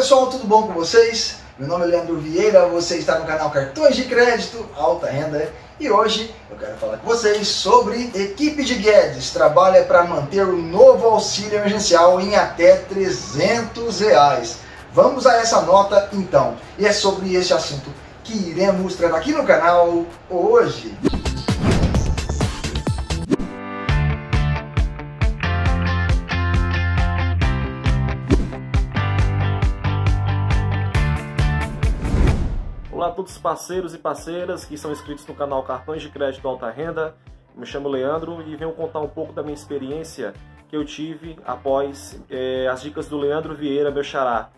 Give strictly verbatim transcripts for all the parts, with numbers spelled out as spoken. pessoal, tudo bom com vocês? Meu nome é Leandro Vieira, você está no canal Cartões de Crédito Alta Renda e hoje eu quero falar com vocês sobre equipe de Guedes trabalha para manter o novo auxílio emergencial em até trezentos reais. Vamos a essa nota então, e é sobre esse assunto que iremos tratar aqui no canal hoje. Olá a todos os parceiros e parceiras que são inscritos no canal Cartões de Crédito Alta Renda. Me chamo Leandro e venho contar um pouco da minha experiência que eu tive após eh, as dicas do Leandro Vieira, meu xará.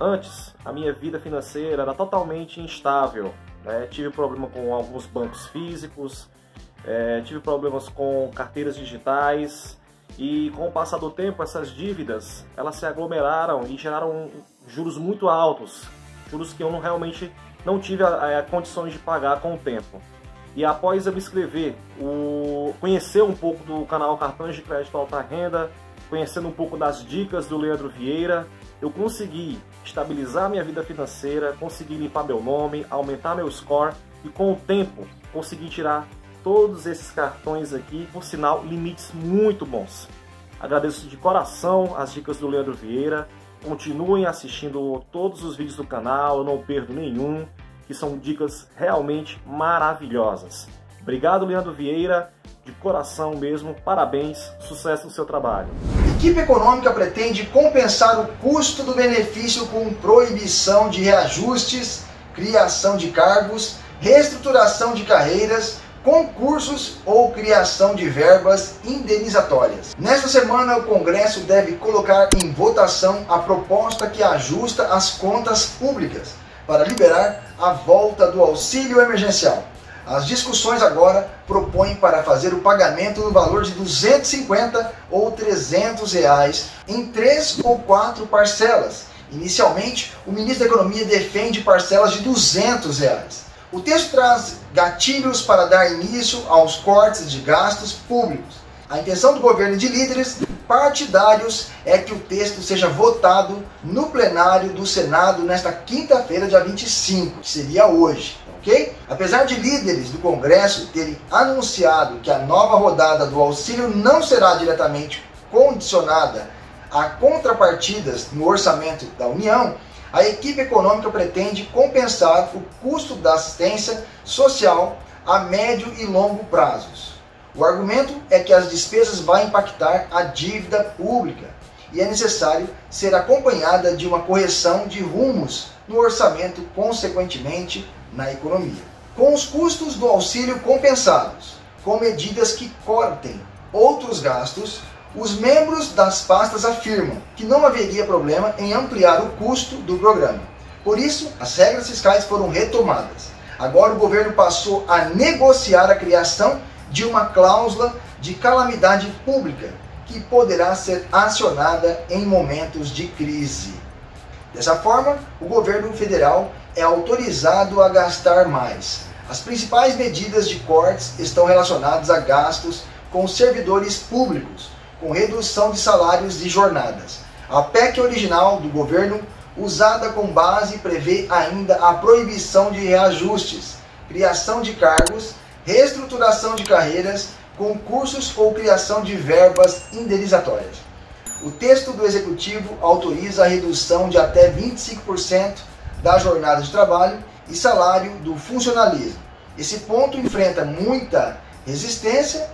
Antes, a minha vida financeira era totalmente instável, né? Tive problema com alguns bancos físicos, eh, tive problemas com carteiras digitais e com o passar do tempo essas dívidas elas se aglomeraram e geraram juros muito altos, juros que eu não realmente não tive a, a, condições de pagar com o tempo. E após eu me inscrever, o, conhecer um pouco do canal Cartões de Crédito Alta Renda, conhecendo um pouco das dicas do Leandro Vieira, eu consegui estabilizar minha vida financeira, consegui limpar meu nome, aumentar meu score e com o tempo consegui tirar todos esses cartões aqui, por sinal, limites muito bons. Agradeço de coração as dicas do Leandro Vieira. Continuem assistindo todos os vídeos do canal, eu não perdo nenhum, que são dicas realmente maravilhosas. Obrigado, Leandro Vieira, de coração mesmo, parabéns, sucesso no seu trabalho. A equipe econômica pretende compensar o custo do benefício com proibição de reajustes, criação de cargos, reestruturação de carreiras, concursos ou criação de verbas indenizatórias. Nesta semana, o Congresso deve colocar em votação a proposta que ajusta as contas públicas para liberar a volta do auxílio emergencial. As discussões agora propõem para fazer o pagamento do valor de duzentos e cinquenta ou trezentos reais em três ou quatro parcelas. Inicialmente, o ministro da Economia defende parcelas de duzentos reais. O texto traz gatilhos para dar início aos cortes de gastos públicos. A intenção do governo e de líderes partidários é que o texto seja votado no plenário do Senado nesta quinta-feira, dia vinte e cinco, que seria hoje, ok? Apesar de líderes do Congresso terem anunciado que a nova rodada do auxílio não será diretamente condicionada a contrapartidas no orçamento da União, a equipe econômica pretende compensar o custo da assistência social a médio e longo prazos. O argumento é que as despesas vão impactar a dívida pública e é necessário ser acompanhada de uma correção de rumos no orçamento, consequentemente na economia. Com os custos do auxílio compensados, com medidas que cortem outros gastos, os membros das pastas afirmam que não haveria problema em ampliar o custo do programa. Por isso, as regras fiscais foram retomadas. Agora o governo passou a negociar a criação de uma cláusula de calamidade pública que poderá ser acionada em momentos de crise. Dessa forma, o governo federal é autorizado a gastar mais. As principais medidas de cortes estão relacionadas a gastos com servidores públicos, com redução de salários e jornadas. A P E C original do governo, usada com base, prevê ainda a proibição de reajustes, criação de cargos, reestruturação de carreiras, concursos ou criação de verbas indenizatórias. O texto do Executivo autoriza a redução de até vinte e cinco por cento da jornada de trabalho e salário do funcionalismo. Esse ponto enfrenta muita resistência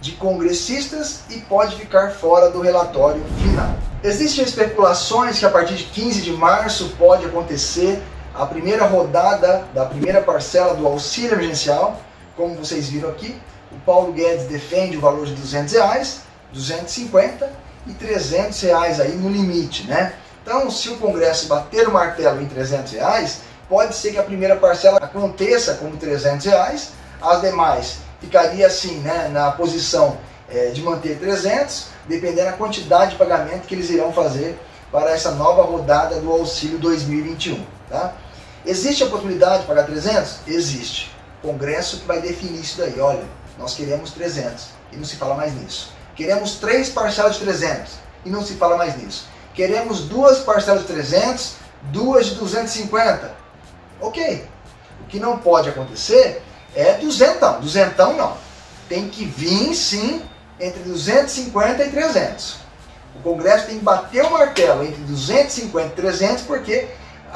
de congressistas e pode ficar fora do relatório final. Existem especulações que a partir de quinze de março pode acontecer a primeira rodada da primeira parcela do auxílio emergencial. Como vocês viram aqui, o Paulo Guedes defende o valor de duzentos reais, duzentos e cinquenta e trezentos reais aí no limite, né? Então, se o Congresso bater o martelo em trezentos reais, pode ser que a primeira parcela aconteça como trezentos reais, as demais ficaria assim, né, na posição é, de manter trezentos, dependendo da quantidade de pagamento que eles irão fazer para essa nova rodada do auxílio dois mil e vinte e um. Tá? Existe a possibilidade de pagar trezentos? Existe. O Congresso que vai definir isso daí. Olha, nós queremos trezentos e não se fala mais nisso. Queremos três parcelas de trezentos e não se fala mais nisso. queremos duas parcelas de trezentos, duas de duzentos e cinquenta. Ok. O que não pode acontecer é duzentão. Duzentão não. Tem que vir, sim, entre duzentos e cinquenta e trezentos. O Congresso tem que bater o martelo entre duzentos e cinquenta e trezentos, porque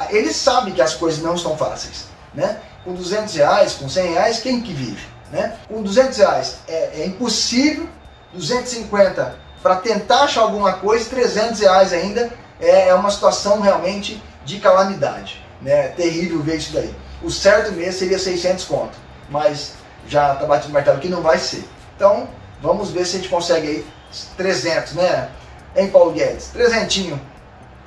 eles sabem que as coisas não estão fáceis, né? Com duzentos reais, com cem reais, quem que vive, né? Com duzentos reais é, é impossível, duzentos e cinquenta para tentar achar alguma coisa, trezentos reais ainda é, é uma situação realmente de calamidade, né? É terrível ver isso daí. O certo mesmo seria seiscentos conto, mas já está batido o martelo que não vai ser. Então vamos ver se a gente consegue aí trezentos, né? Hein, Paulo Guedes? Trezentinho,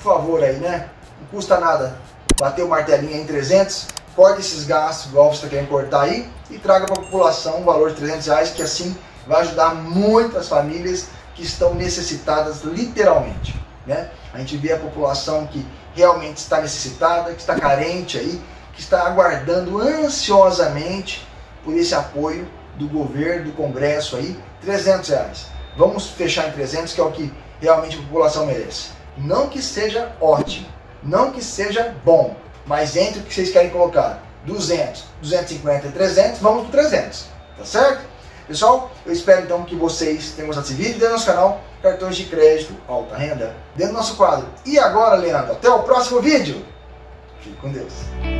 por favor aí, né? Não custa nada bater o martelinho em trezentos, corta esses gastos, igual você está querendo cortar aí, e traga para a população o valor de trezentos reais, que assim vai ajudar muitas famílias que estão necessitadas literalmente, né? A gente vê a população que realmente está necessitada, que está carente aí, que está aguardando ansiosamente por esse apoio do governo, do Congresso aí, trezentos reais. Vamos fechar em trezentos, que é o que realmente a população merece. Não que seja ótimo, não que seja bom, mas entre o que vocês querem colocar, duzentos, duzentos e cinquenta e trezentos, vamos para trezentos, tá certo? Pessoal, eu espero então que vocês tenham gostado desse vídeo dentro do nosso canal Cartões de Crédito Alta Renda, dentro do nosso quadro. E agora, Leandro, até o próximo vídeo. Fique com Deus.